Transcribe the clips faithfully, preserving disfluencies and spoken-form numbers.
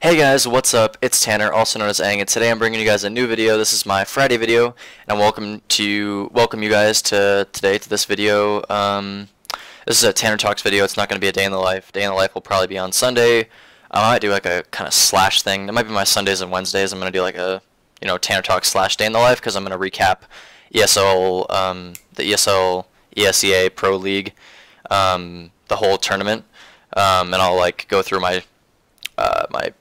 Hey guys, what's up? It's Tanner, also known as Ang, and today I'm bringing you guys a new video. This is my Friday video, and I welcome to welcome you guys to today to this video. Um, this is a Tanner Talks video. It's not going to be a day in the life. Day in the life will probably be on Sunday. Um, I might do like a kind of slash thing. That might be my Sundays and Wednesdays. I'm going to do like a you know Tanner Talks slash day in the life because I'm going to recap E S L um, the E S L ESEA Pro League, um, the whole tournament, um, and I'll like go through my uh, my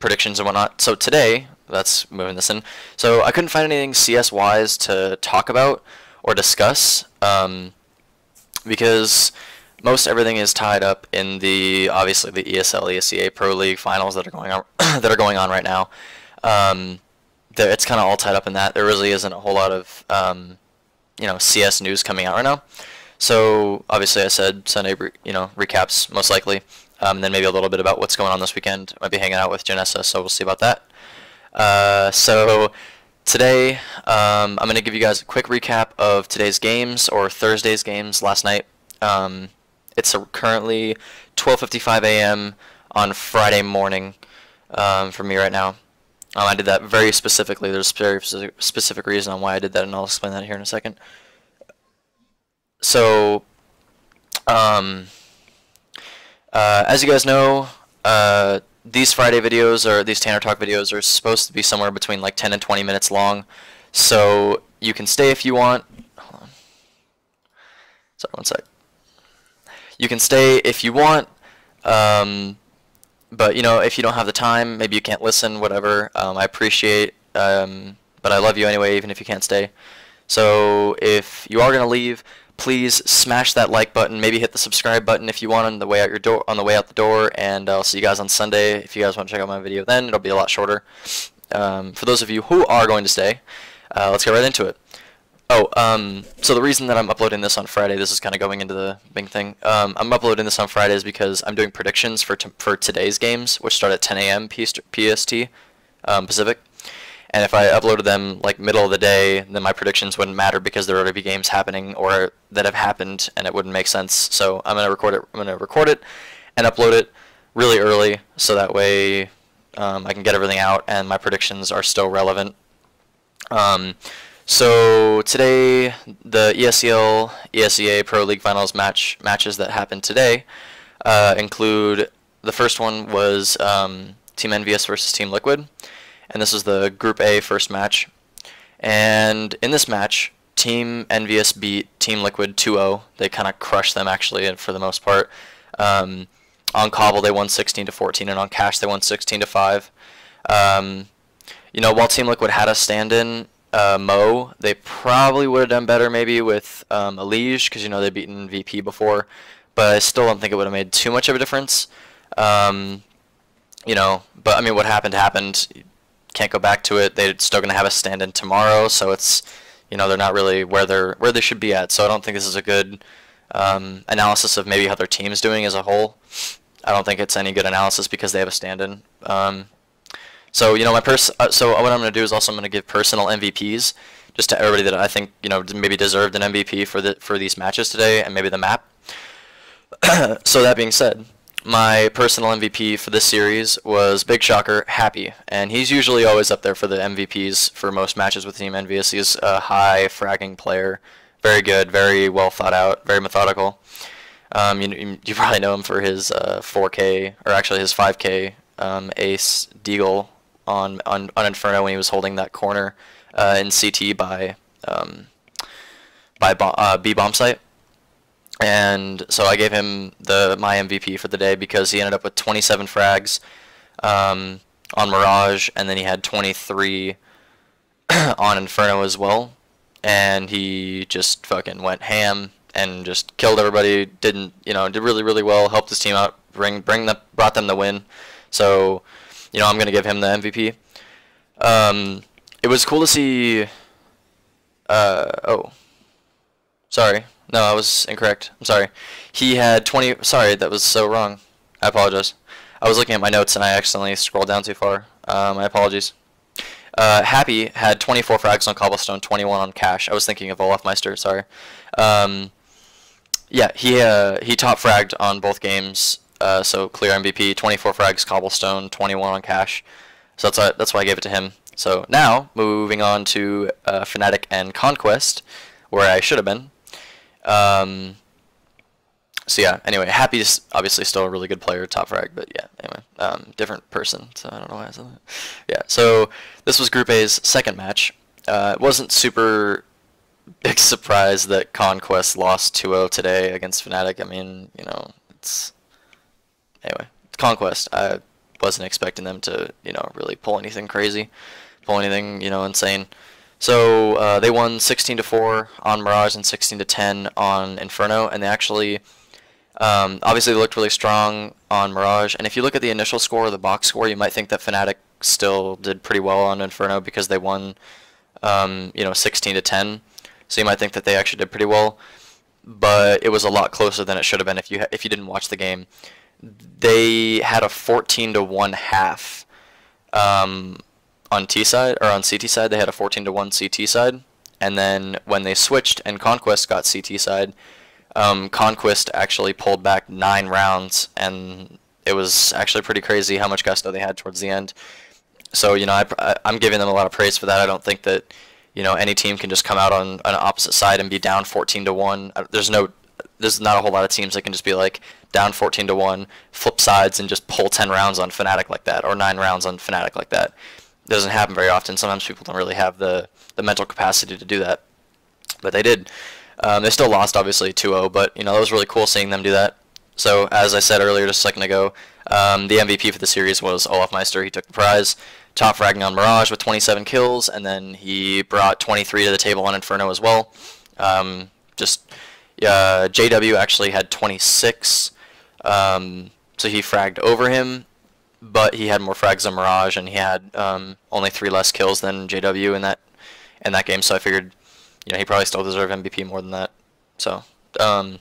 predictions and whatnot. So today, that's moving this in. So I couldn't find anything C S-wise to talk about or discuss um, because most everything is tied up in the obviously the E S L ESEA Pro League finals that are going on that are going on right now. Um, the, it's kind of all tied up in that. There really isn't a whole lot of um, you know C S news coming out right now. So obviously, I said Sunday, you know, recaps most likely. Um, and then maybe a little bit about what's going on this weekend. I might be hanging out with Janessa, so we'll see about that. Uh, so today, um, I'm going to give you guys a quick recap of today's games, or Thursday's games last night. Um, it's a, currently twelve fifty-five a m on Friday morning um, for me right now. Um, I did that very specifically. There's a very specific reason on why I did that, and I'll explain that here in a second. So... Um, Uh, as you guys know, uh, these Friday videos, or these Tanner Talk videos, are supposed to be somewhere between like ten and twenty minutes long, so you can stay if you want. Hold on. Sorry, one sec. You can stay if you want, um, but you know, if you don't have the time, maybe you can't listen, whatever. Um, I appreciate, um, but I love you anyway, even if you can't stay. So if you are going to leave, please smash that like button, maybe hit the subscribe button if you want on the way out your door on the way out the door, and I'll see you guys on Sunday. If you guys want to check out my video then, it'll be a lot shorter. Um, for those of you who are going to stay, uh, let's get right into it. Oh, um, so the reason that I'm uploading this on Friday, this is kind of going into the big thing, um, I'm uploading this on Friday is because I'm doing predictions for, t for today's games, which start at ten a m P S T, um, Pacific. And if I uploaded them like middle of the day, then my predictions wouldn't matter because there would already be games happening or that have happened, and it wouldn't make sense. So I'm gonna record it. I'm gonna record it and upload it really early, so that way um, I can get everything out and my predictions are still relevant. Um, so today, the E S L ESEA Pro League Finals match matches that happened today uh, include the first one was um, Team EnVyUs versus Team Liquid. And this was the Group A first match. And in this match, Team EnVyUs beat Team Liquid two zero. They kind of crushed them, actually, for the most part. Um, on Cobble, they won sixteen to fourteen, and on Cash, they won sixteen to five. Um, you know, while Team Liquid had a stand-in, uh, Mo, they probably would have done better maybe with um, Aliege, because, you know, they'd beaten V P before. But I still don't think it would have made too much of a difference. Um, you know, but, I mean, what happened happened. Can't go back to it. They're still going to have a stand-in tomorrow, so it's, you know, they're not really where they're where they should be at. So I don't think this is a good um, analysis of maybe how their team's doing as a whole. I don't think it's any good analysis because they have a stand-in. Um, so you know, my pers uh, so what I'm going to do is also I'm going to give personal M V Ps just to everybody that I think you know maybe deserved an M V P for the for these matches today and maybe the map. So that being said, my personal M V P for this series was Big Shocker, Happy, and he's usually always up there for the M V Ps for most matches with Team EnVyUs. He's a high fragging player, very good, very well thought out, very methodical. Um, you, you probably know him for his uh, four K, or actually his five K um, ace deagle on, on on Inferno when he was holding that corner uh, in C T by um, by bom uh, B bomb site. And so I gave him the my M V P for the day because he ended up with twenty-seven frags um, on Mirage, and then he had twenty-three on Inferno as well. And he just fucking went ham and just killed everybody. Didn't you know? Did really really well. Helped his team out. Bring bring the brought them the win. So you know I'm gonna give him the M V P. Um, it was cool to see. Uh oh, sorry. No, I was incorrect. I'm sorry. He had twenty... Sorry, that was so wrong. I apologize. I was looking at my notes and I accidentally scrolled down too far. Um, my apologies. Uh, Happy had twenty-four frags on Cobblestone, twenty-one on Cash. I was thinking of olofmeister, sorry. Um, yeah, he uh, he top fragged on both games. Uh, so clear M V P, twenty-four frags, cobblestone, twenty-one on cash. So that's why, that's why I gave it to him. So now, moving on to uh, Fnatic and Conquest, where I should have been. Um, so yeah, anyway, Happy's obviously still a really good player, top frag, but yeah, anyway, um, different person, so I don't know why I said that. Yeah, so this was Group A's second match. Uh, it wasn't super big surprise that Conquest lost two zero today against Fnatic. I mean, you know, it's... Anyway, Conquest, I wasn't expecting them to, you know, really pull anything crazy, pull anything, you know, insane. So uh, they won sixteen to four on Mirage and sixteen to ten on Inferno, and they actually, um, obviously they looked really strong on Mirage, and if you look at the initial score or the box score, you might think that Fnatic still did pretty well on Inferno because they won, um, you know, sixteen to ten, so you might think that they actually did pretty well, but it was a lot closer than it should have been if you, ha if you didn't watch the game. They had a fourteen to one half um, on T side, or on C T side, they had a fourteen to one C T side, and then when they switched and Conquest got C T side, um, Conquest actually pulled back nine rounds, and it was actually pretty crazy how much gusto they had towards the end. So, you know, I, I, I'm giving them a lot of praise for that. I don't think that, you know, any team can just come out on an opposite side and be down fourteen to one. There's no... There's not a whole lot of teams that can just be like down fourteen to one, flip sides, and just pull ten rounds on Fnatic like that, or nine rounds on Fnatic like that. It doesn't happen very often. Sometimes people don't really have the, the mental capacity to do that, but they did. Um, they still lost, obviously, two zero, but you know, that was really cool seeing them do that. So as I said earlier just a second ago, um, the M V P for the series was olofmeister. He took the prize, top fragging on Mirage with twenty-seven kills, and then he brought twenty-three to the table on Inferno as well. Um, just... Uh, J W actually had twenty-six, um, so he fragged over him, but he had more frags than Mirage, and he had um, only three less kills than J W in that in that game. So I figured, you know, he probably still deserved M V P more than that. So um,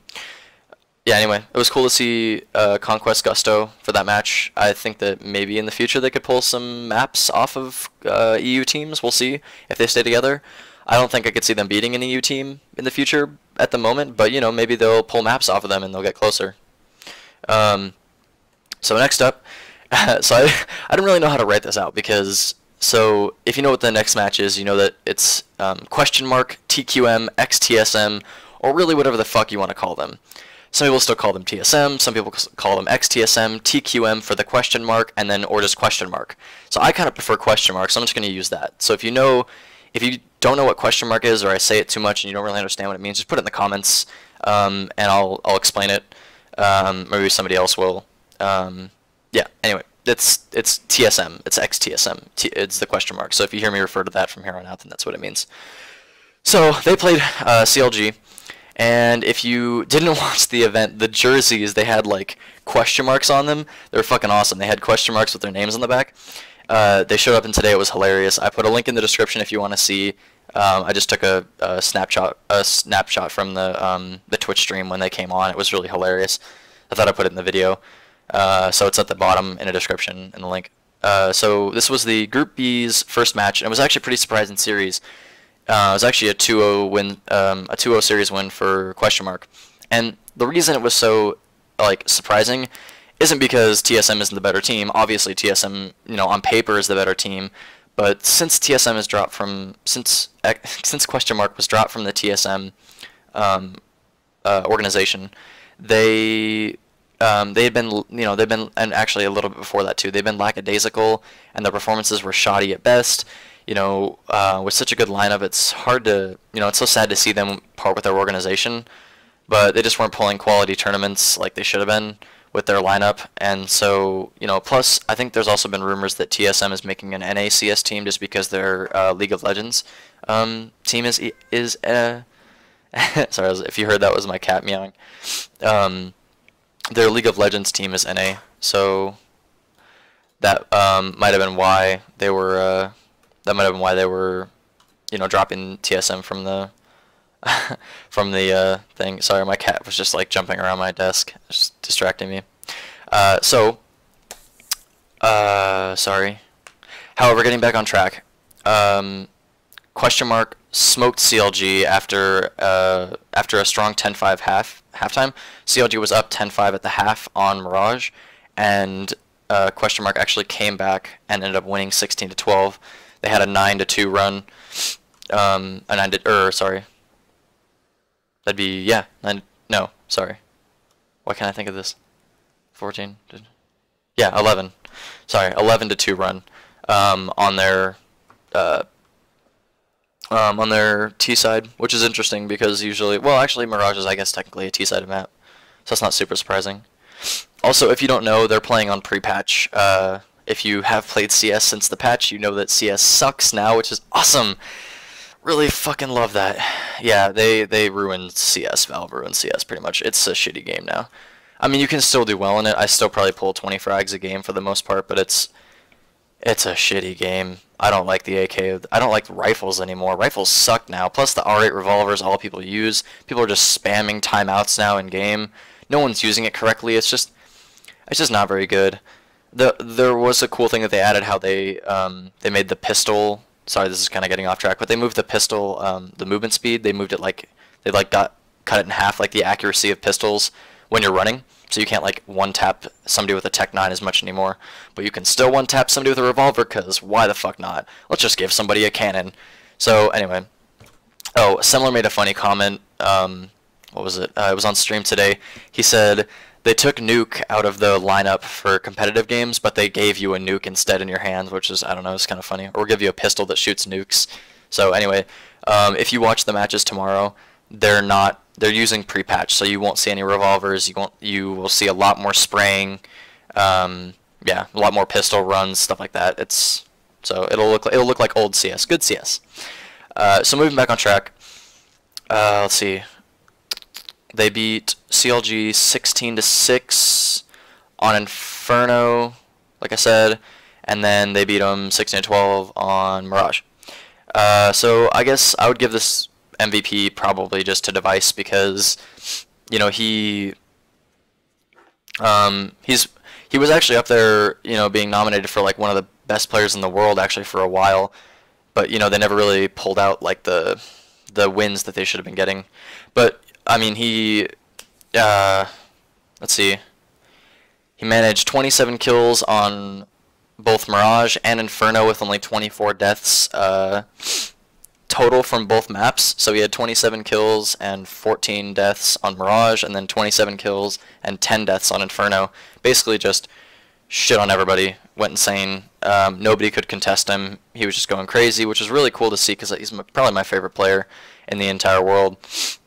yeah, anyway, it was cool to see uh, Conquest gusto for that match. I think that maybe in the future they could pull some maps off of uh, E U teams. We'll see if they stay together. I don't think I could see them beating an E U team in the future at the moment, but, you know, maybe they'll pull maps off of them and they'll get closer. Um, so next up, so I, I don't really know how to write this out because, so if you know what the next match is, you know that it's um, question mark, T Q M, X T S M, or really whatever the fuck you want to call them. Some people still call them T S M, some people call them X T S M, T Q M for the question mark, and then, or just question mark. So I kind of prefer question mark, so I'm just going to use that. So if you know, if you don't know what question mark is, or I say it too much and you don't really understand what it means, just put it in the comments, um, and I'll I'll explain it. Um, maybe somebody else will. Um, yeah. Anyway, it's it's T S M. It's X T S M. T it's the question mark. So if you hear me refer to that from here on out, then that's what it means. So they played uh, C L G, and if you didn't watch the event, the jerseys they had like question marks on them. They were fucking awesome. They had question marks with their names on the back. Uh, they showed up, and today it was hilarious. I put a link in the description if you want to see. Um, I just took a, a snapshot, a snapshot from the um, the Twitch stream when they came on. It was really hilarious. I thought I put it in the video, uh, so it's at the bottom in the description in the link. Uh, so this was the Group B's first match, and it was actually a pretty surprising series. Uh, it was actually a two zero win, um, a two zero series win for question mark. And the reason it was so like surprising isn't because T S M isn't the better team. Obviously, T S M, you know, on paper is the better team, but since T S M has dropped from since since question mark was dropped from the T S M um, uh, organization, they um, they had been you know they've been and actually a little bit before that too. They've been lackadaisical, and their performances were shoddy at best. You know, uh, with such a good lineup, it's hard to you know it's so sad to see them part with their organization, but they just weren't pulling quality tournaments like they should have been with their lineup, and so, you know, plus, I think there's also been rumors that T S M is making an N A C S team just because their uh, League of Legends um, team is, is uh, sorry, if you heard that was my cat meowing, um, their League of Legends team is N A, so that um, might have been why they were, uh, that might have been why they were, you know, dropping T S M from the, from the uh, thing. Sorry, my cat was just like jumping around my desk, just distracting me. Uh, so, uh, sorry. However, getting back on track, um, question mark smoked C L G after uh, after a strong ten five half halftime. C L G was up ten five at the half on Mirage, and uh, question mark actually came back and ended up winning sixteen to twelve. They had a nine to two run. Um, a nine to er sorry. That'd be yeah nine. No, sorry. Why can't I think of this? fourteen. Did, yeah, eleven. Sorry, eleven to two run um, on their. Uh, Um, on their T side, which is interesting because usually, well, actually, Mirage is, I guess, technically a T side map, so that's not super surprising. Also, if you don't know, they're playing on pre-patch. Uh, if you have played C S since the patch, you know that C S sucks now, which is awesome. Really fucking love that. Yeah, they they ruined C S. Valve ruined C S pretty much. It's a shitty game now. I mean, you can still do well in it. I still probably pull twenty frags a game for the most part, but it's it's a shitty game. I don't like the A K. I don't like rifles anymore. Rifles suck now. Plus the R eight revolver is all people use. People are just spamming timeouts now in game. No one's using it correctly. It's just, it's just not very good. The there was a cool thing that they added. How they um they made the pistol. Sorry, this is kind of getting off track. But they moved the pistol um the movement speed. They moved it like they like got cut it in half. Like the accuracy of pistols when you're running. So you can't like one tap somebody with a Tech nine as much anymore, but you can still one tap somebody with a revolver, because why the fuck not? Let's just give somebody a cannon. So anyway, oh, Semler made a funny comment. Um, what was it? Uh, it was on stream today. He said they took nuke out of the lineup for competitive games, but they gave you a nuke instead in your hands, which is, I don't know, it's kind of funny. Or give you a pistol that shoots nukes. So anyway, um, if you watch the matches tomorrow, they're not. They're using pre-patch, so you won't see any revolvers. You won't. You will see a lot more spraying. Um, yeah, a lot more pistol runs, stuff like that. It's so it'll look it'll look like old C S, good C S. Uh, so moving back on track. Uh, let's see. They beat C L G sixteen to six on Inferno, like I said, and then they beat them sixteen to twelve on Mirage. Uh, so I guess I would give this M V P probably just to Device, because you know he um he's he was actually up there, you know, being nominated for like one of the best players in the world actually for a while, but you know they never really pulled out like the the wins that they should have been getting. But I mean, he uh let's see, he managed twenty-seven kills on both Mirage and Inferno with only twenty-four deaths uh total from both maps. So he had twenty-seven kills and fourteen deaths on Mirage, and then twenty-seven kills and ten deaths on Inferno. Basically just shit on everybody, went insane. Um, nobody could contest him. He was just going crazy, which is really cool to see, because he's my, probably my favorite player in the entire world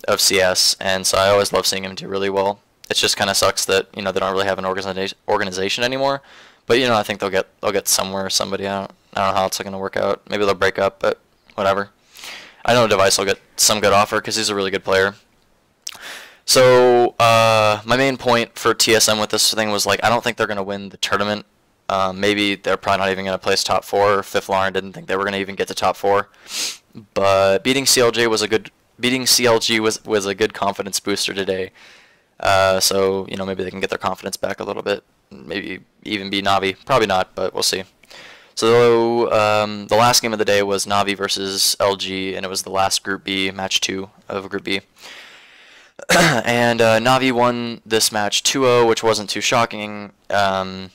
of C S, and so I always love seeing him do really well. It just kind of sucks that, you know, they don't really have an organiza organization anymore, but you know, I think they'll get they'll get somewhere, somebody. I don't, I don't know how it's going to work out. Maybe they'll break up, but whatever. I know Device will get some good offer because he's a really good player. So uh, my main point for T S M with this thing was like, I don't think they're going to win the tournament. Uh, maybe they're probably not even going to place top four. Fifth Lauren didn't think they were going to even get to top four. But beating C L G was a good beating C L G was was a good confidence booster today. Uh, so you know, maybe they can get their confidence back a little bit. Maybe even be Na'Vi. Probably not, but we'll see. So um, the last game of the day was Na'Vi versus L G, and it was the last Group B, match two of Group B. and uh, Na'Vi won this match two zero, which wasn't too shocking. Um,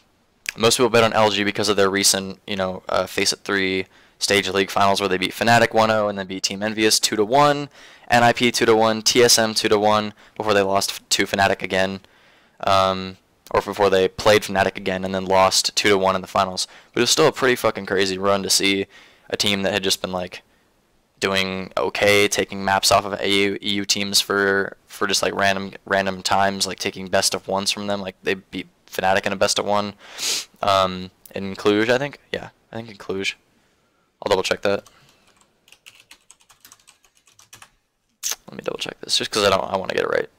most people bet on L G because of their recent, you know, uh, Face It three Stage League Finals, where they beat Fnatic one zero and then beat Team EnVyUs two to one, N I P two to one, T S M two to one, before they lost to Fnatic again. Um, or before they played Fnatic again and then lost two to one in the finals. But it was still a pretty fucking crazy run to see a team that had just been, like, doing okay, taking maps off of E U teams for, for just, like, random random times, like, taking best-of-ones from them. Like, they beat Fnatic in a best-of-one um, in Cluj, I think. Yeah, I think in Cluj. I'll double-check that. Let me double-check this, just because I, I want to get it right.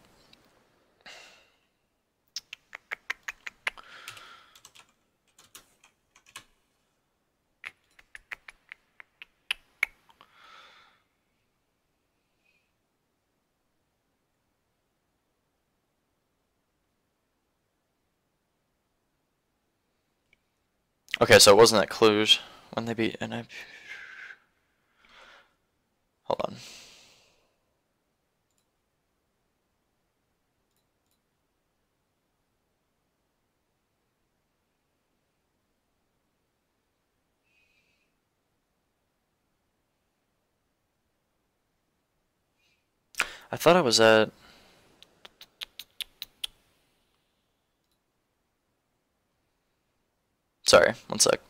Okay, so it wasn't at Cluj when they beat N I P. Hold on. I thought I was at... Sorry, one sec.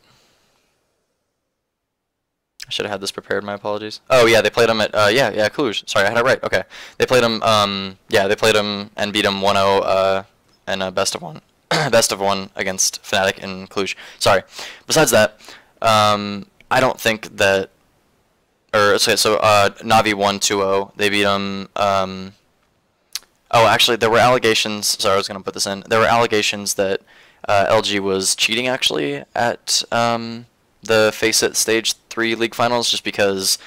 I should have had this prepared, my apologies. Oh yeah, they played them at, uh, yeah, yeah, Cluj. Sorry, I had it right, okay. They played them, um, yeah, they played them and beat them one oh uh, in a best of one. Best of one against Fnatic in Cluj. Sorry. Besides that, um, I don't think that... Or, okay, so uh, Na'Vi won two oh. They beat them. Um, oh, actually, there were allegations. Sorry, I was going to put this in. There were allegations that uh, L G was cheating, actually, at um, the Face-It Stage three League Finals just because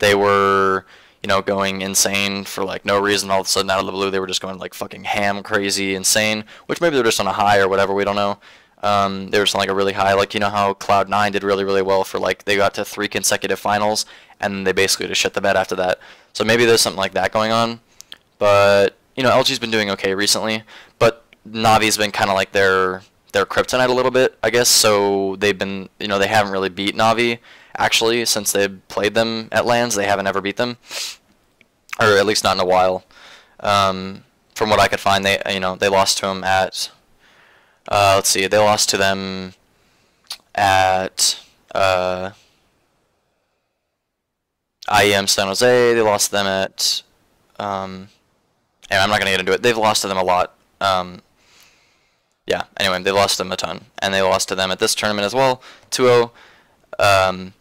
they were, you know, going insane for, like, no reason. All of a sudden, out of the blue, they were just going, like, fucking ham, crazy, insane, which maybe they're just on a high or whatever. We don't know. Um, they were just on, like, a really high. Like, you know how Cloud nine did really, really well for, like, they got to three consecutive finals, and they basically just shit the bed after that. So maybe there's something like that going on. But, you know, L G's been doing okay recently. But Na'Vi's been kind of like their their kryptonite a little bit, I guess. So they've been, you know, they haven't really beat Na'Vi, actually, since they played them at LANs. They haven't ever beat them. Or at least not in a while. Um, from what I could find, they, you know, they lost to them at... Uh, let's see, they lost to them at... Uh, I E M San Jose, they lost to them at, um, anyway, I'm not going to get into it, they've lost to them a lot, um, yeah, anyway, they've lost to them a ton, and they lost to them at this tournament as well, two oh, um,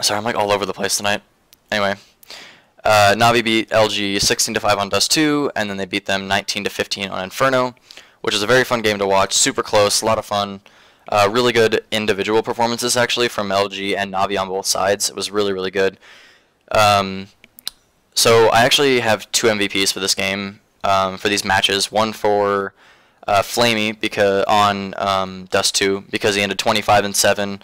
sorry, I'm like all over the place tonight, anyway, uh, Na'Vi beat L G sixteen to five on Dust two, and then they beat them nineteen to fifteen on Inferno, which is a very fun game to watch, super close, a lot of fun. Uh, really good individual performances, actually, from L G and Na'Vi on both sides. It was really, really good. Um, so I actually have two M V Ps for this game, um, for these matches. One for uh, Flamie because on um, Dust two, because he ended twenty-five and seven,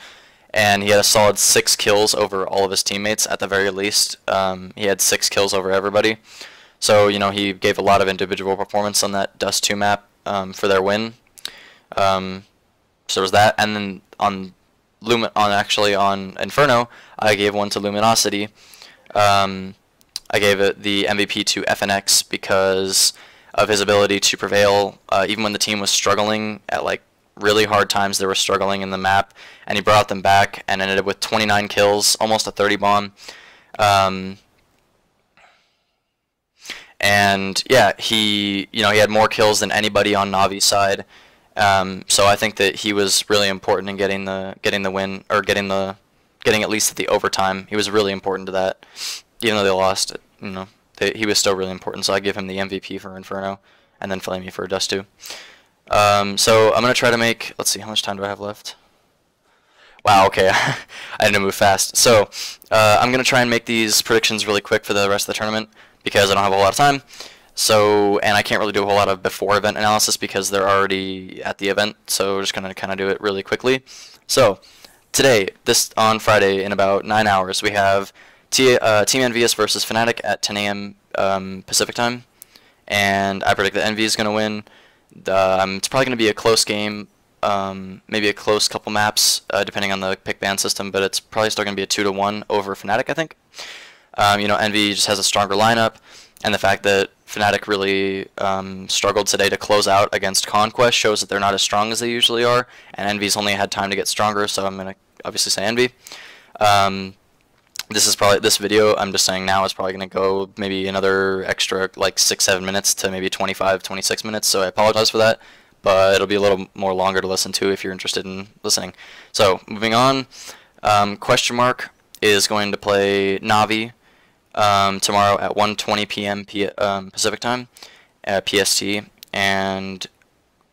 and he had a solid six kills over all of his teammates, at the very least. Um, he had six kills over everybody. So, you know, he gave a lot of individual performance on that Dust two map um, for their win. Um... So there was that, and then on Lumi on actually on Inferno, I gave one to Luminosity. Um, I gave it the M V P to FnX because of his ability to prevail, uh, even when the team was struggling at like really hard times. They were struggling in the map, and he brought them back and ended up with twenty-nine kills, almost a thirty bomb. Um, and yeah, he you know he had more kills than anybody on Na'Vi's side. Um, so I think that he was really important in getting the getting the win or getting the getting at least the overtime. He was really important to that, even though they lost. You know, they, he was still really important. So I give him the M V P for Inferno, and then Flamie for Dust two. Um, so I'm gonna try to make. Let's see, how much time do I have left? Wow. Okay, I had to move fast. So uh, I'm gonna try and make these predictions really quick for the rest of the tournament because I don't have a whole lot of time. So, and I can't really do a whole lot of before-event analysis because they're already at the event, so we're just going to kind of do it really quickly. So, today, this on Friday, in about nine hours, we have T uh, Team EnVyUs versus Fnatic at ten A M Um, Pacific time, and I predict that EnVy is going to win. Um, it's probably going to be a close game, um, maybe a close couple maps, uh, depending on the pick-ban system, but it's probably still going to be a two to one over Fnatic, I think. Um, you know, EnVy just has a stronger lineup, and the fact that Fnatic really um, struggled today to close out against Conquest shows that they're not as strong as they usually are, and EnVy's only had time to get stronger, so I'm going to obviously say EnVy. Um, this is probably this video, I'm just saying now, is probably going to go maybe another extra like six seven minutes to maybe twenty-five twenty-six minutes, so I apologize for that, but it'll be a little more longer to listen to if you're interested in listening. So, moving on, um, Question Mark is going to play Na'Vi Um, tomorrow at one twenty P M P um, Pacific time, uh, P S T, and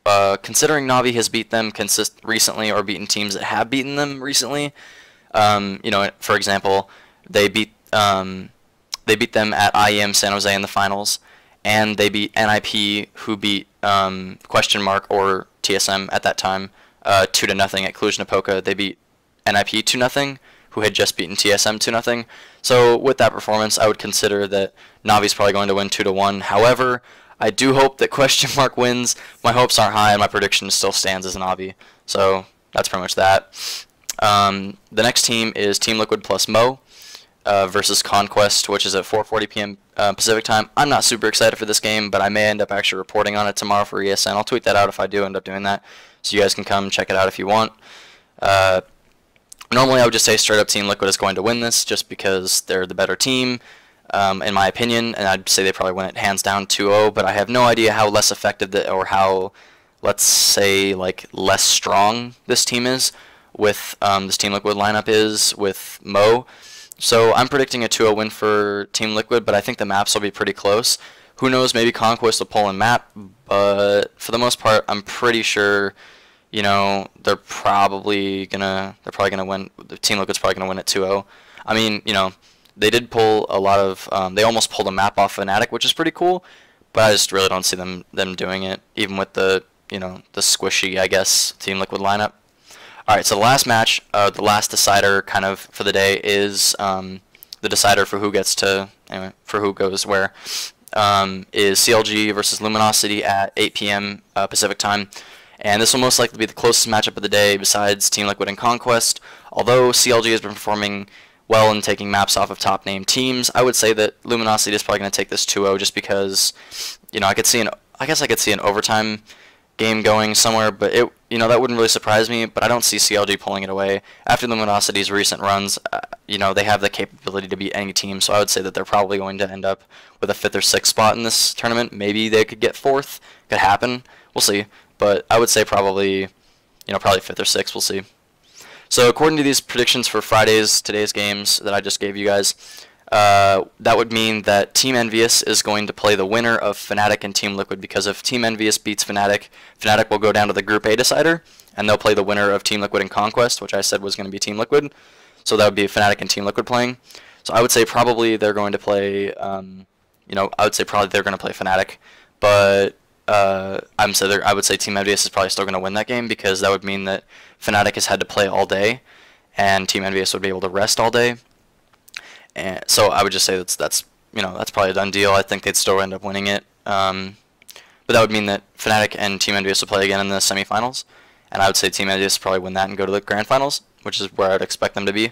uh, considering Na'Vi has beat them consist recently or beaten teams that have beaten them recently, um, you know, for example, they beat um, they beat them at I E M San Jose in the finals, and they beat N I P, who beat um, Question Mark or T S M at that time, uh, two to nothing at Cluj-Napoca. They beat N I P two nothing. who had just beaten T S M two nothing. So with that performance, I would consider that Navi's probably going to win two to one. However, I do hope that question mark wins. My hopes aren't high, and my prediction still stands as Na'Vi. So that's pretty much that. Um, the next team is Team Liquid plus Mo uh, versus Conquest, which is at four forty p m Uh, Pacific time. I'm not super excited for this game, but I may end up actually reporting on it tomorrow for E S N. I'll tweet that out if I do end up doing that, so you guys can come check it out if you want. Uh, normally, I would just say straight up Team Liquid is going to win this, just because they're the better team, um, in my opinion, and I'd say they probably win it hands down two zero, but I have no idea how less effective the, or how, let's say, like less strong this team is with um, this Team Liquid lineup is with Mo. So I'm predicting a two zero win for Team Liquid, but I think the maps will be pretty close. Who knows, maybe Conquest will pull in map, but for the most part, I'm pretty sure, you know, they're probably gonna they're probably gonna win. The Team Liquid's probably gonna win at two zero. I mean, you know, they did pull a lot of um, they almost pulled a map off Fnatic, which is pretty cool, but I just really don't see them them doing it, even with the, you know, the squishy, I guess, Team Liquid lineup. All right, so the last match, uh, the last decider kind of for the day is um, the decider for who gets to, anyway, for who goes where, um, is C L G versus Luminosity at eight p m Uh, Pacific time. And this will most likely be the closest matchup of the day besides Team Liquid and Conquest. Although C L G has been performing well and taking maps off of top name teams, I would say that Luminosity is probably going to take this two zero just because, you know, I could see an, I guess I could see an overtime game going somewhere, but it, you know, that wouldn't really surprise me, but I don't see C L G pulling it away. After Luminosity's recent runs, uh, you know, they have the capability to beat any team, so I would say that they're probably going to end up with a fifth or sixth spot in this tournament. Maybe they could get fourth. Could happen. We'll see. But I would say probably, you know, probably fifth or sixth. We'll see. So according to these predictions for Friday's, today's games that I just gave you guys, Uh, that would mean that Team EnVyUs is going to play the winner of Fnatic and Team Liquid, because if Team EnVyUs beats Fnatic, Fnatic will go down to the Group A decider, and they'll play the winner of Team Liquid and Conquest, which I said was going to be Team Liquid. So that would be Fnatic and Team Liquid playing. So I would say probably they're going to play, um, you know, I would say probably they're going to play Fnatic, but uh, I'm so I would say Team EnVyUs is probably still going to win that game, because that would mean that Fnatic has had to play all day, and Team EnVyUs would be able to rest all day. And so I would just say that's, that's, you know, that's probably a done deal. I think they'd still end up winning it. Um, but that would mean that Fnatic and Team EnVyUs will play again in the semifinals. And I would say Team EnVyUs probably win that and go to the grand finals, which is where I would expect them to be.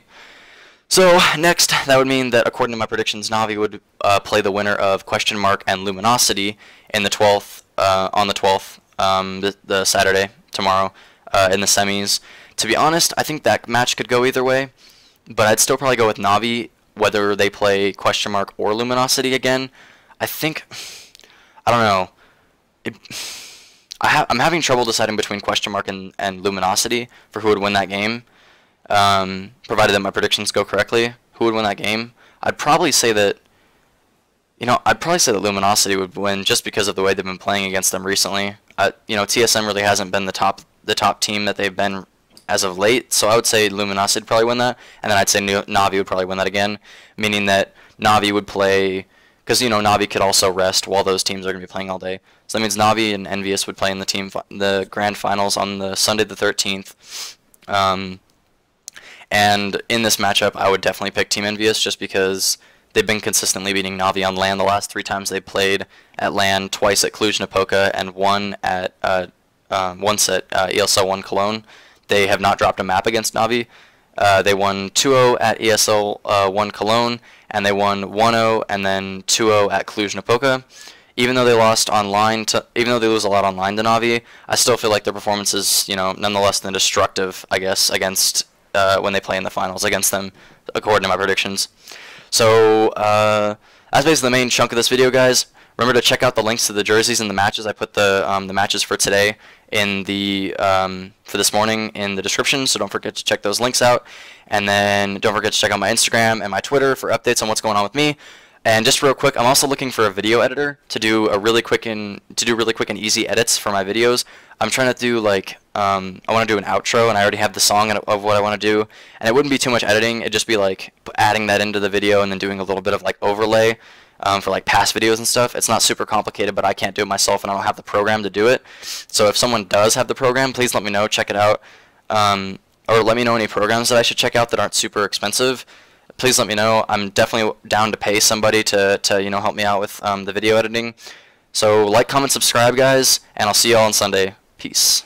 So next, that would mean that according to my predictions, Na'Vi would uh, play the winner of Question Mark and Luminosity in the twelfth, uh, on the twelfth, um, the, the Saturday, tomorrow, uh, in the semis. To be honest, I think that match could go either way, but I'd still probably go with Na'Vi, whether they play Question Mark or Luminosity again. I think, I don't know, it, I ha I'm having trouble deciding between Question Mark and, and Luminosity for who would win that game, um, provided that my predictions go correctly. Who would win that game? I'd probably say that, you know, I'd probably say that Luminosity would win, just because of the way they've been playing against them recently. I, you know, T S M really hasn't been the top, the top team that they've been as of late, so I would say Luminosity would probably win that, and then I'd say Na'Vi would probably win that again, meaning that Na'Vi would play, because, you know, Na'Vi could also rest while those teams are going to be playing all day. So that means Na'Vi and EnVyUs would play in the team fi the grand finals on the Sunday the thirteenth, um, and in this matchup, I would definitely pick Team EnVyUs, just because they've been consistently beating Na'Vi on LAN the last three times they played at LAN, twice at Cluj-Napoca, and one at uh, uh, once at uh, E S L One Cologne. They have not dropped a map against Na'Vi. Uh, they won two zero at E S L uh, One Cologne, and they won one zero and then two zero at Cluj-Napoca. Even though they lost online, to, even though they lose a lot online to Na'Vi, I still feel like their performance is, you know, nonetheless than destructive, I guess, against uh, when they play in the finals against them, according to my predictions. So uh, that's basically the main chunk of this video, guys. Remember to check out the links to the jerseys and the matches. I put the um, the matches for today in the um, for this morning in the description, so don't forget to check those links out. And then don't forget to check out my Instagram and my Twitter for updates on what's going on with me. And just real quick, I'm also looking for a video editor to do a really quick and to do really quick and easy edits for my videos. I'm trying to do like um, I want to do an outro, and I already have the song of what I want to do, and it wouldn't be too much editing. It'd just be like adding that into the video and then doing a little bit of like overlay. Um, for like past videos and stuff. It's not super complicated, but I can't do it myself, and I don't have the program to do it. So if someone does have the program, please let me know. Check it out. Um, or let me know any programs that I should check out that aren't super expensive, please let me know. I'm definitely down to pay somebody to, to you know, help me out with um, the video editing. So like, comment, subscribe, guys, and I'll see y'all on Sunday. Peace.